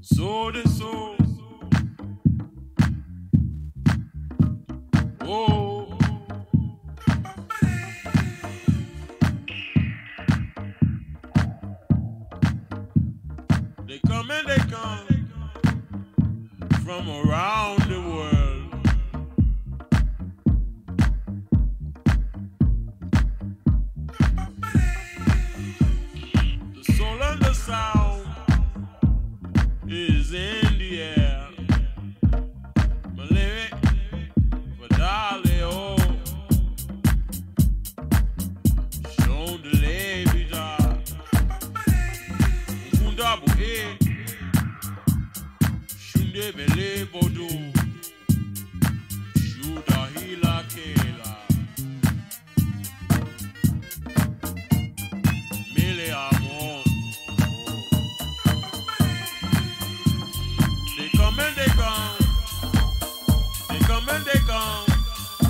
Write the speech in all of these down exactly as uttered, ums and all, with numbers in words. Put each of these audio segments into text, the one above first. So the soul. Oh. They come and they come from around the world. The soul and the sound is in the air. My lyric for Dolly, oh. Show the lady, dog. Double A. Should they be labeled? Should I heal a killer? They come and they come, they come and they come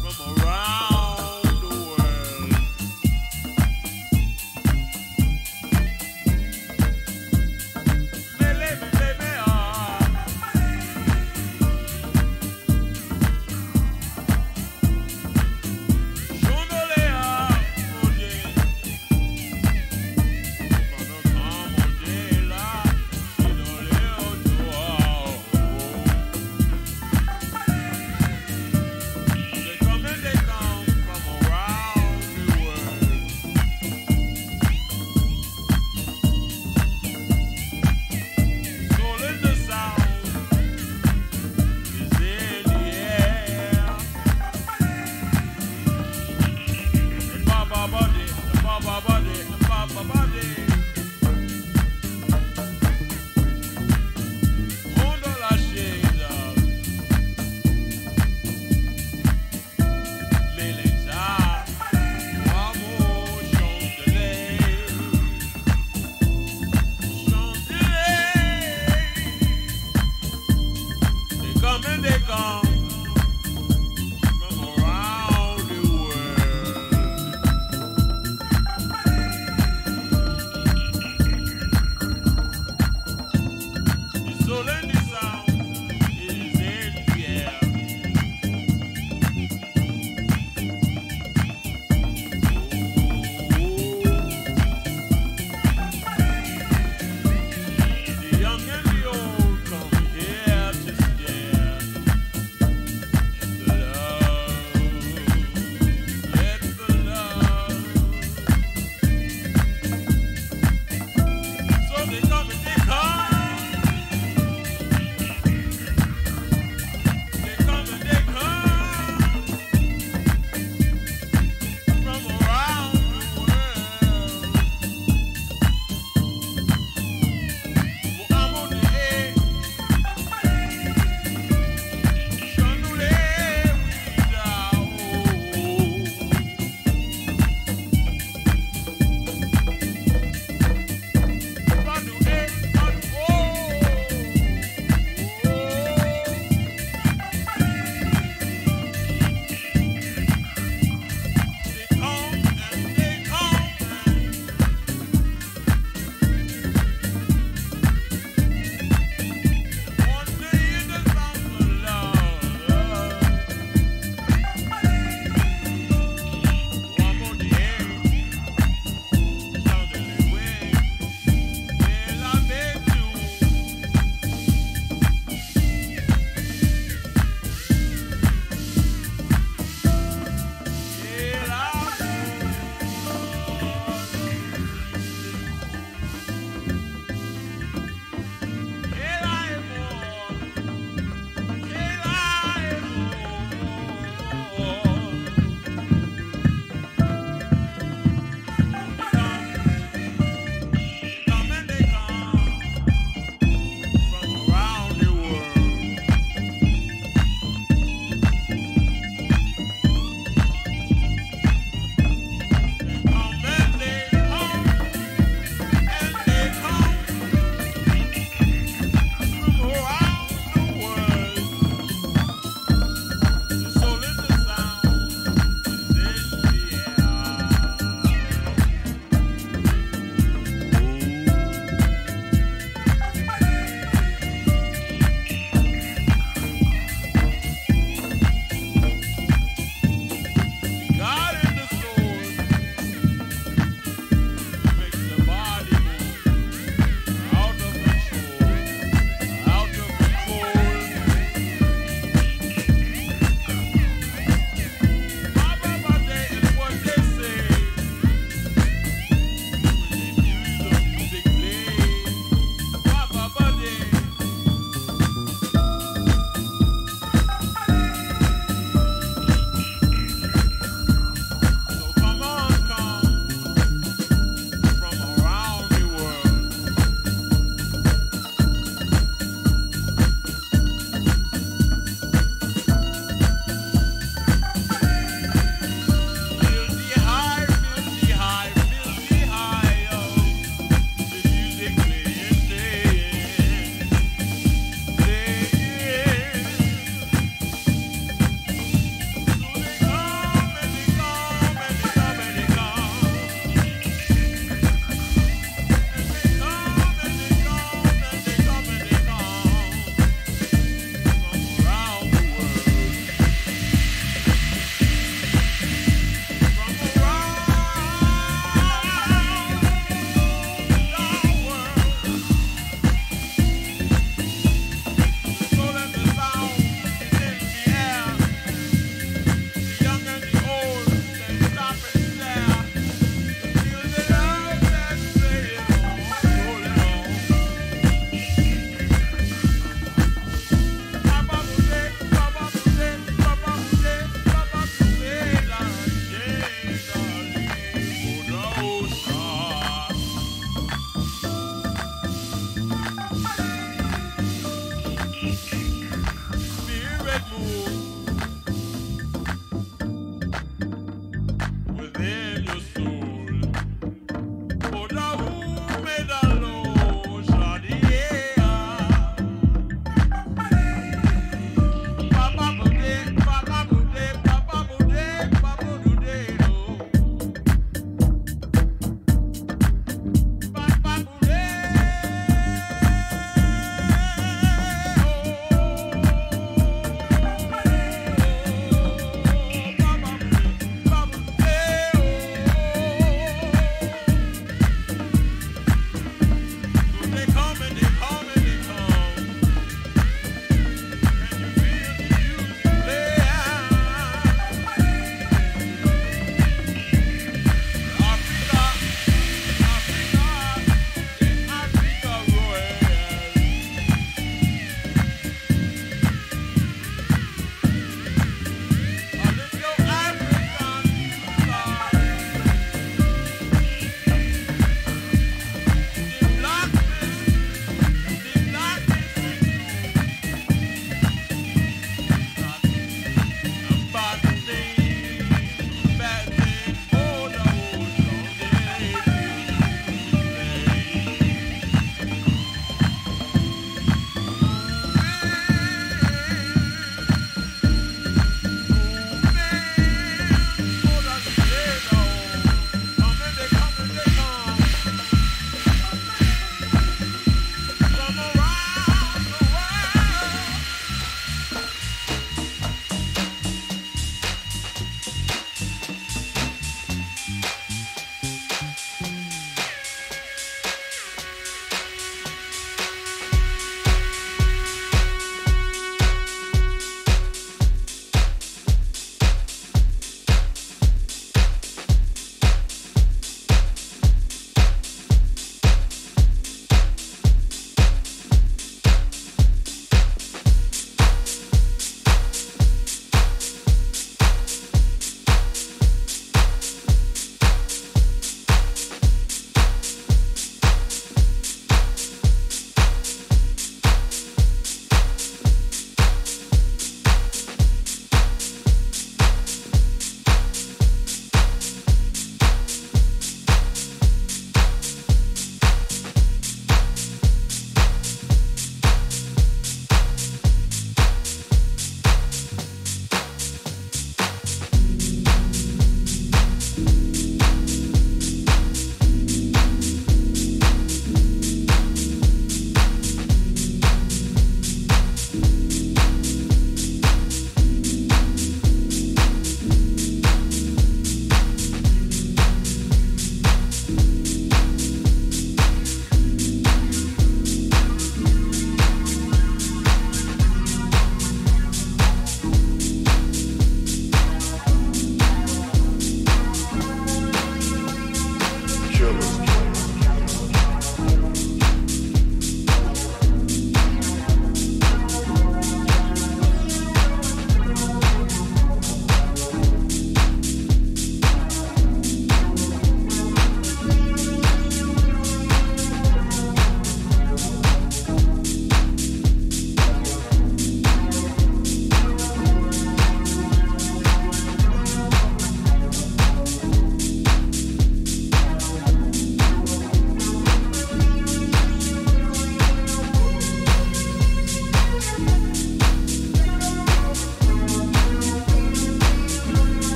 from around the world. They live and they may are. Soon they are for them. For the common daylight, they don't live to all.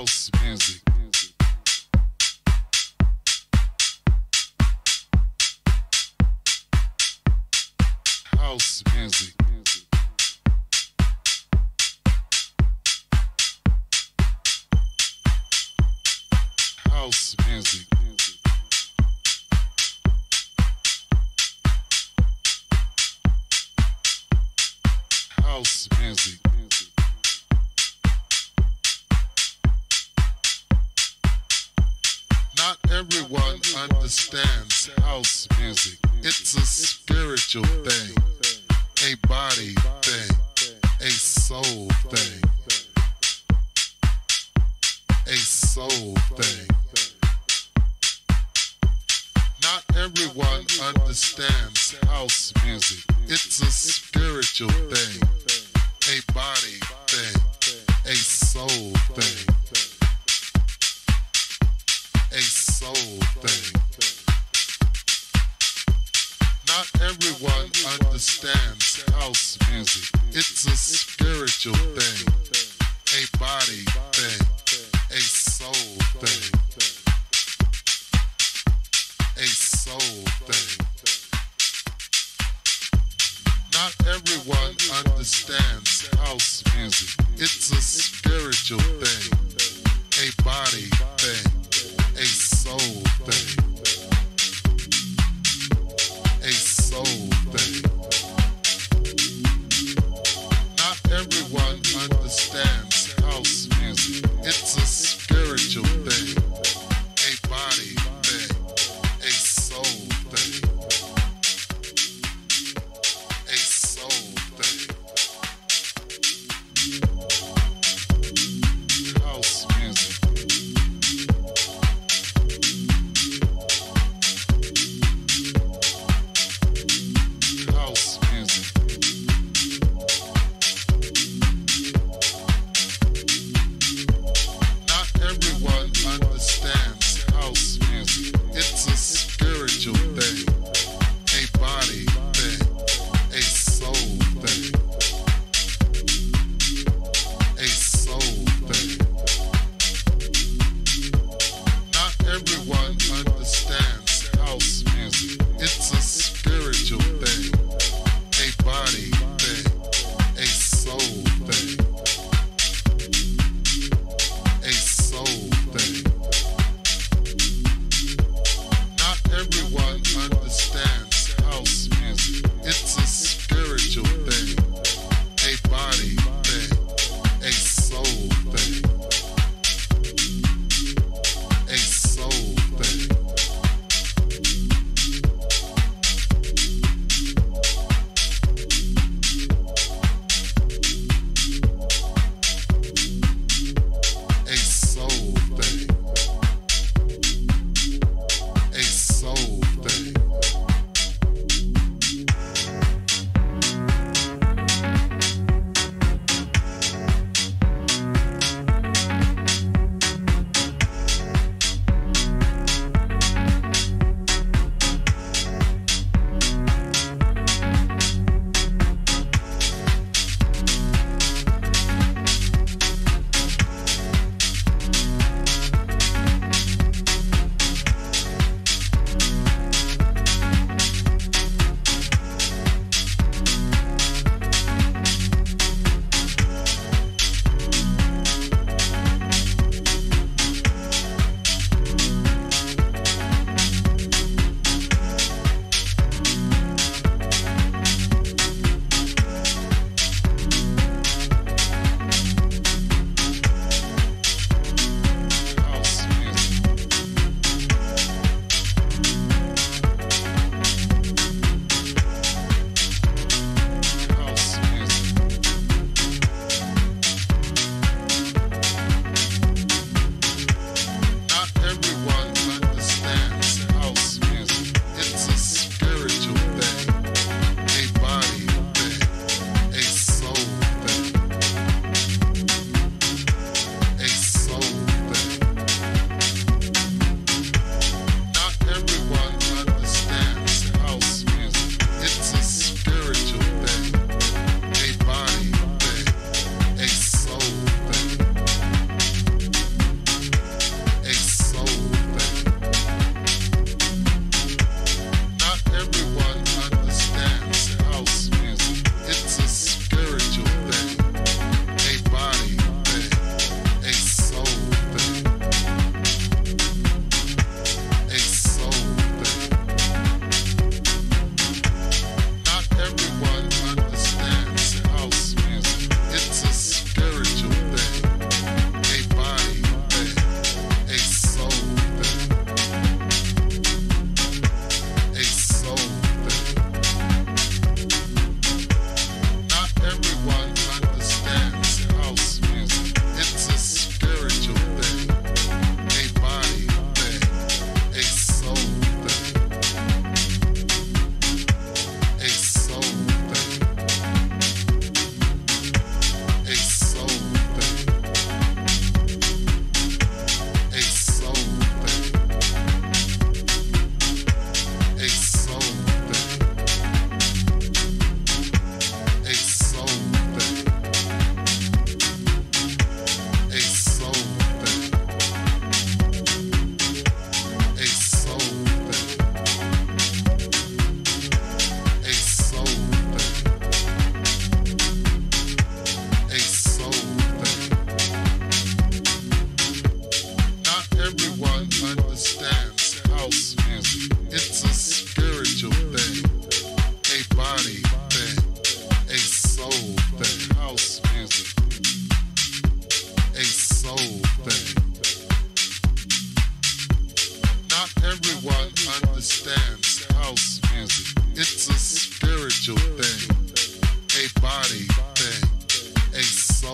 house music. House music. House music. House music. Not everyone understands house music. It's a spiritual thing, a body thing, a soul thing, a soul thing. Not everyone understands house music. It's a spiritual thing, a body thing, a soul thing. A soul thing. Not everyone understands house music. It's a spiritual thing, a body thing, a soul thing, a soul thing. Not everyone understands house music. It's a spiritual thing, a body thing, a soul thing, a soul thing. Not everyone understands house music. It's a spiritual thing, a body thing, a soul thing, a soul thing. House music.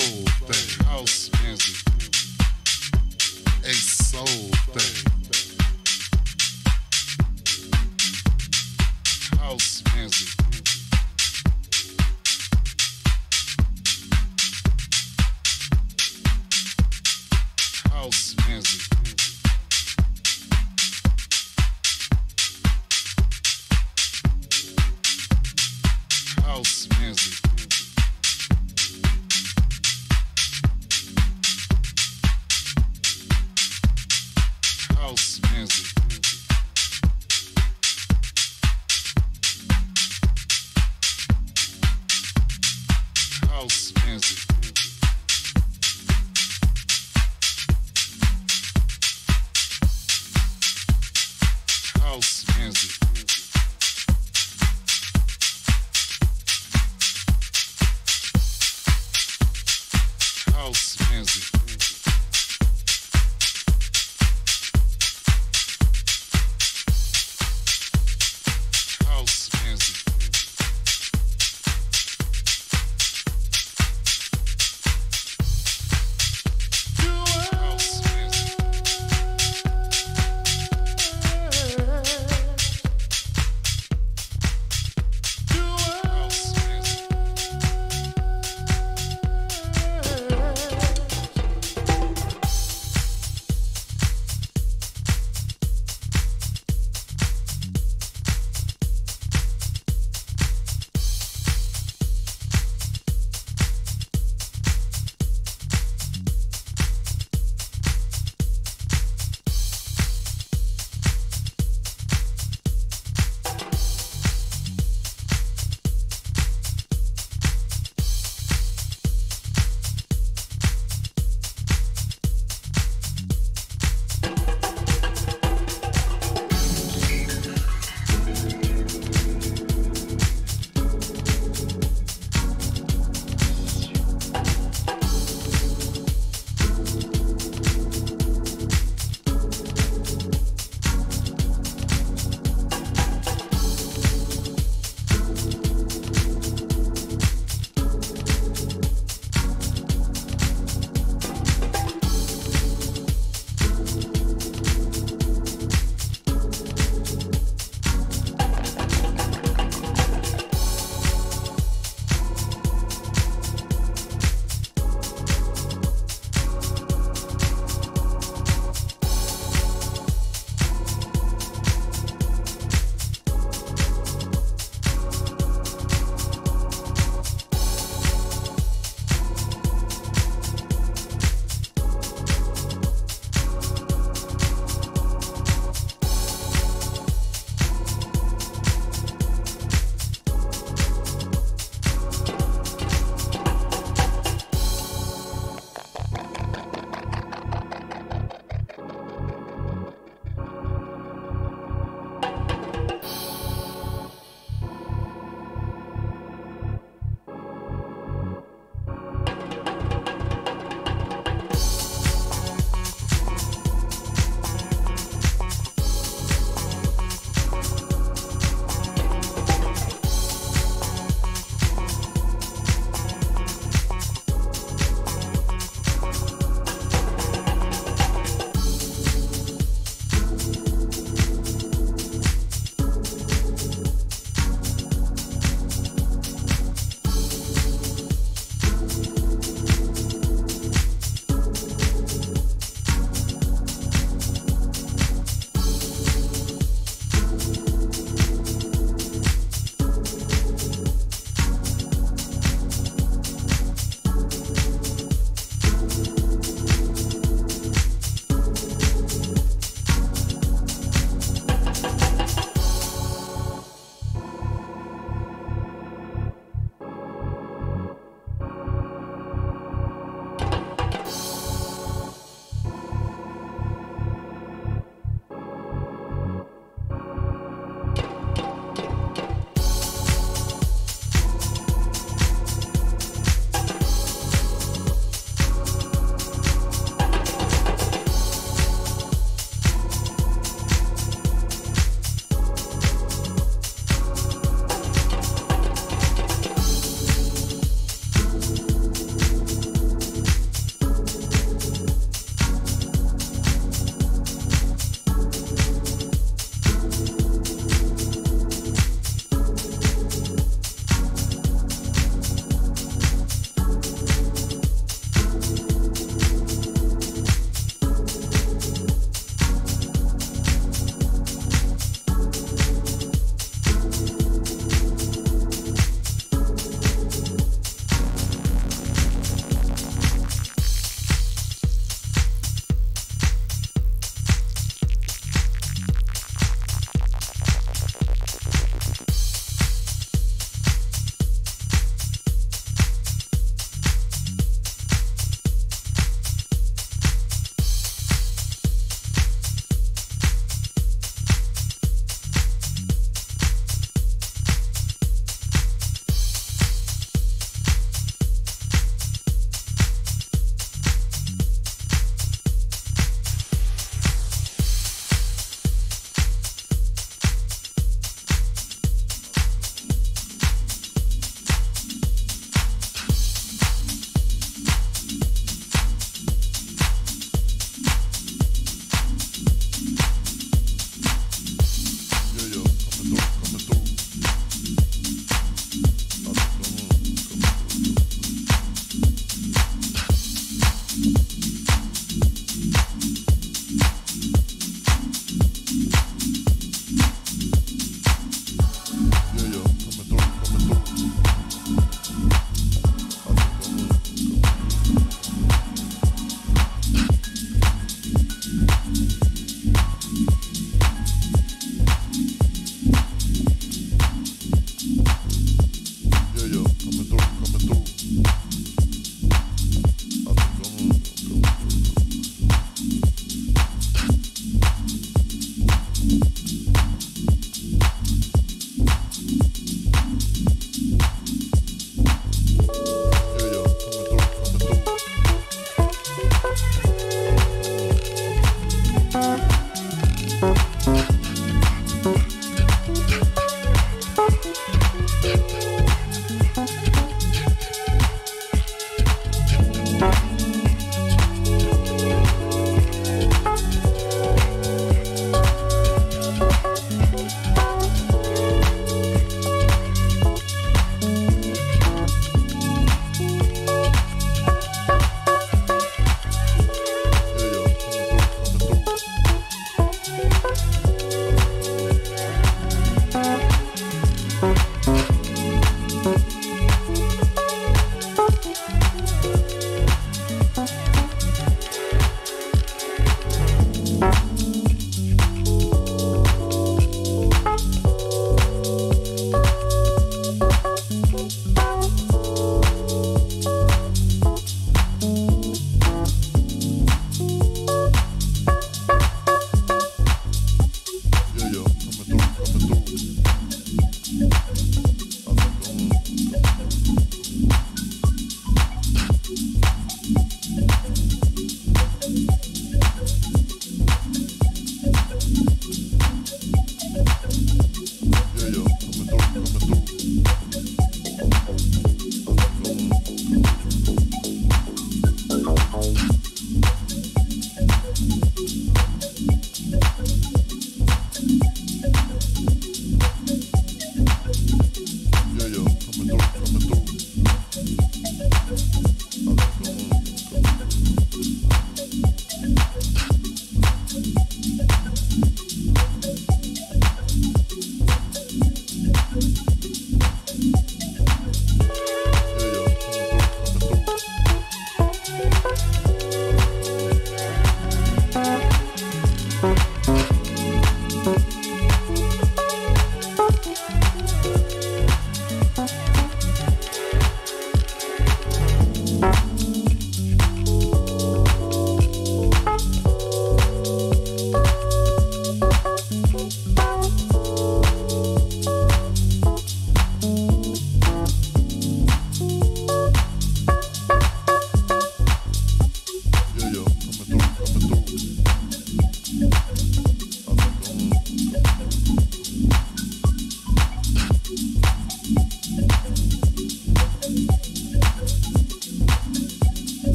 soul thing. House music. A soul thing. House music. House music. House music. House music. House music. House music. House music. House music.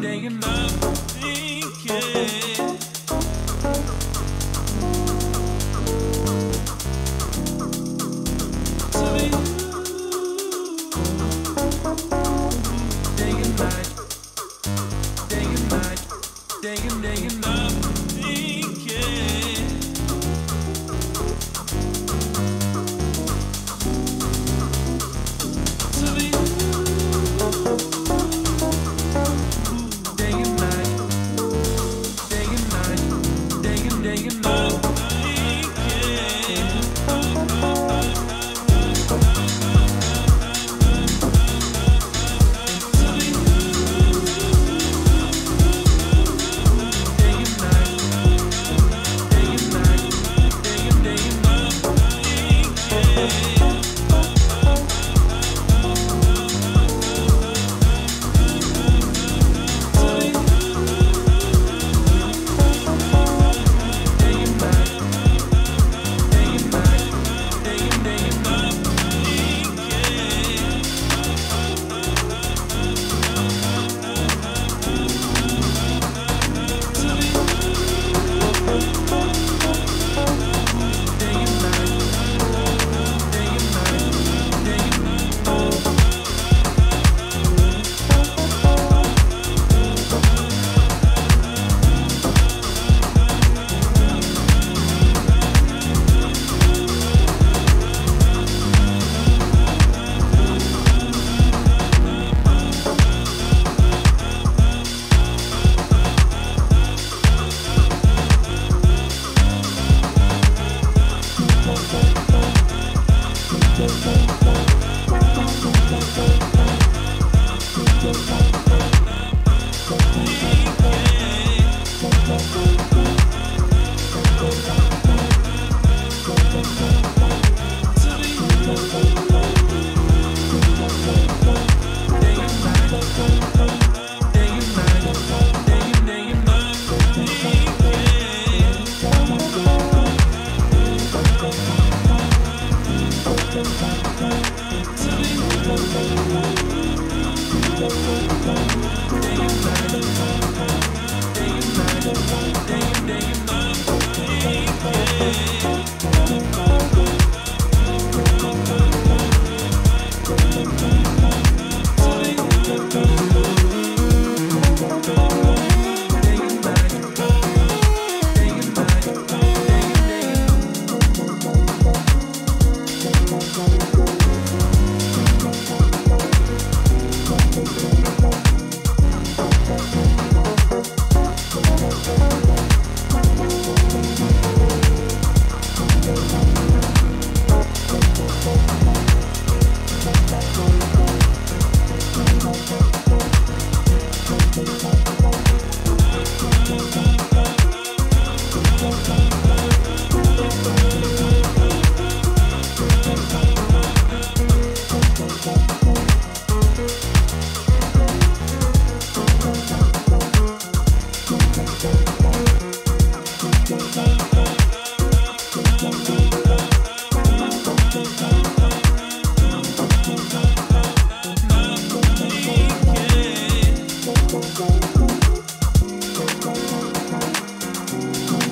day in love thinking.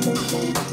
We'll be right back.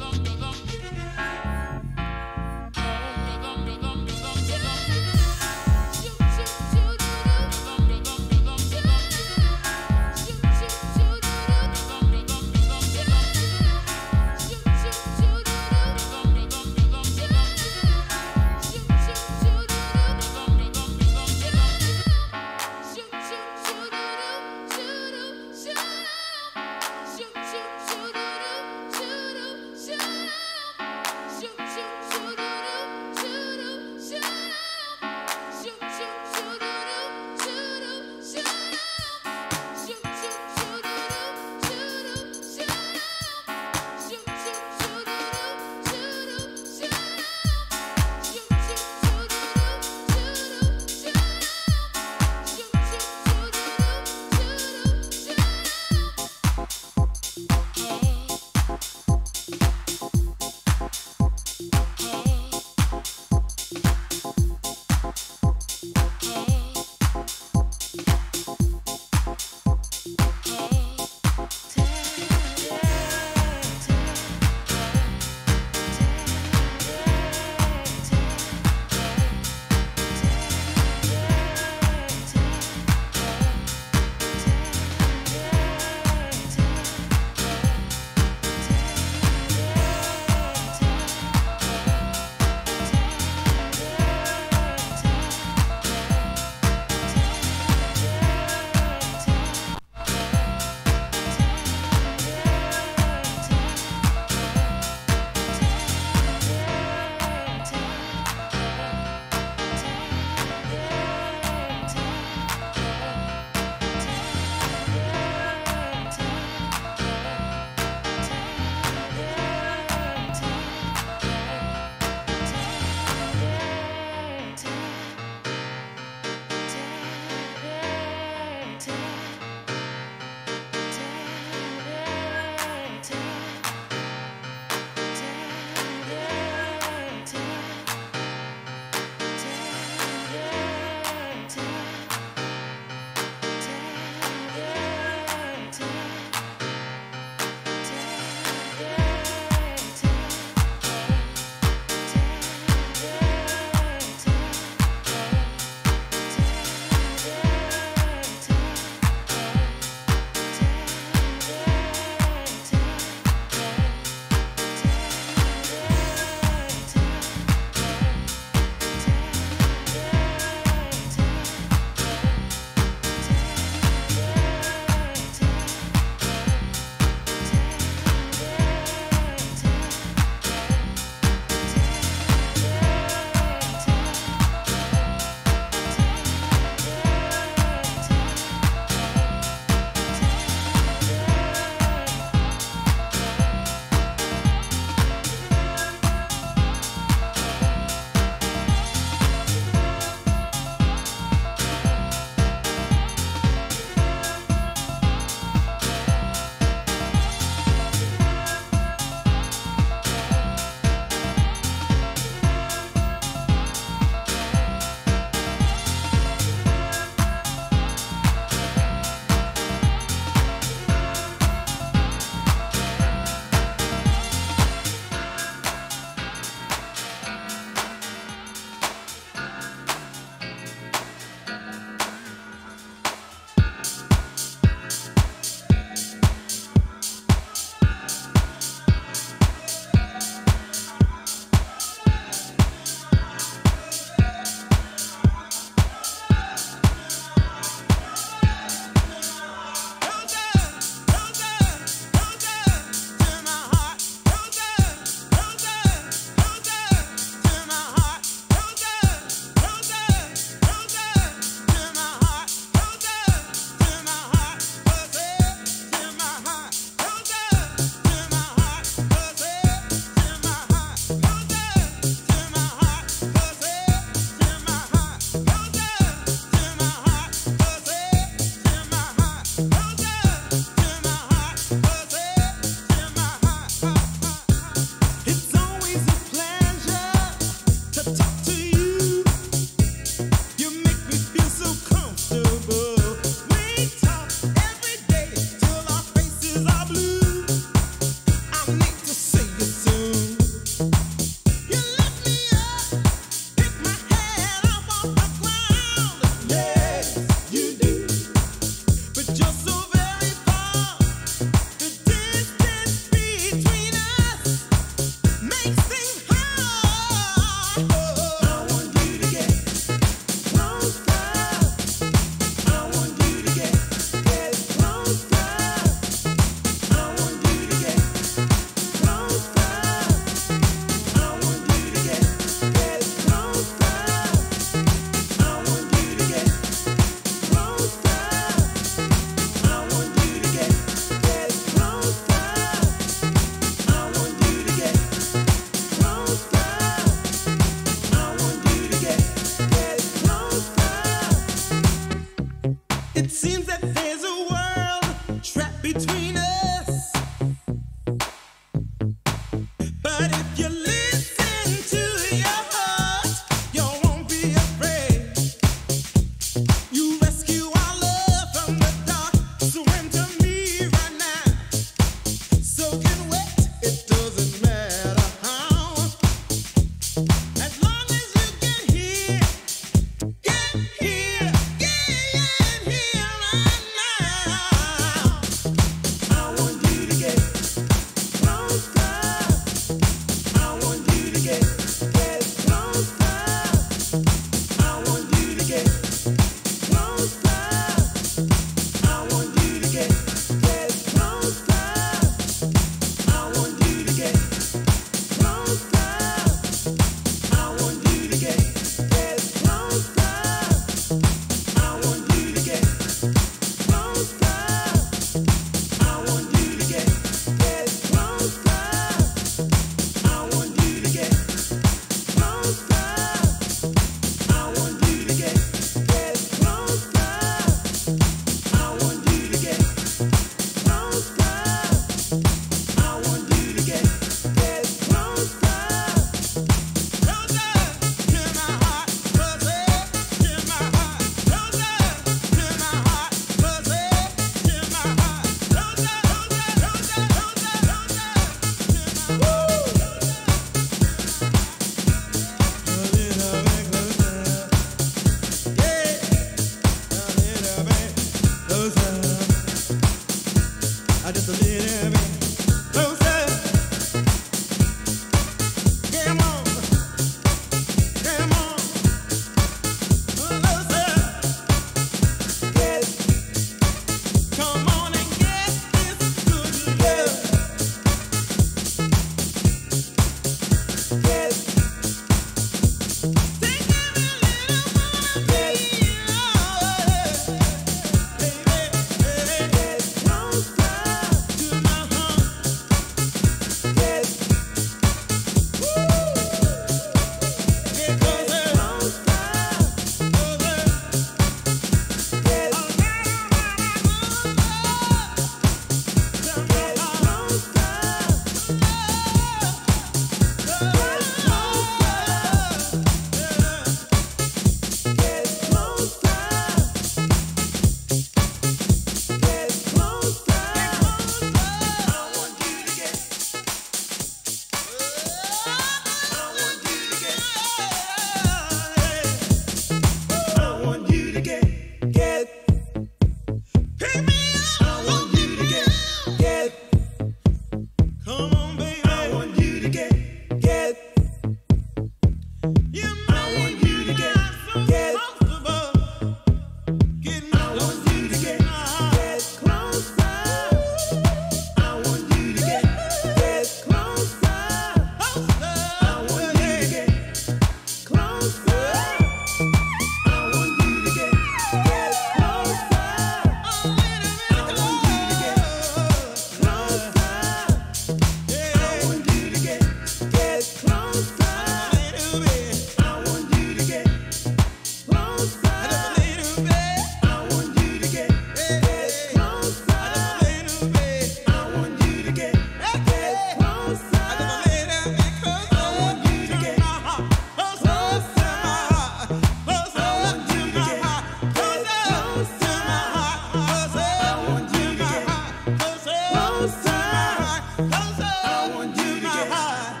I want you to get high.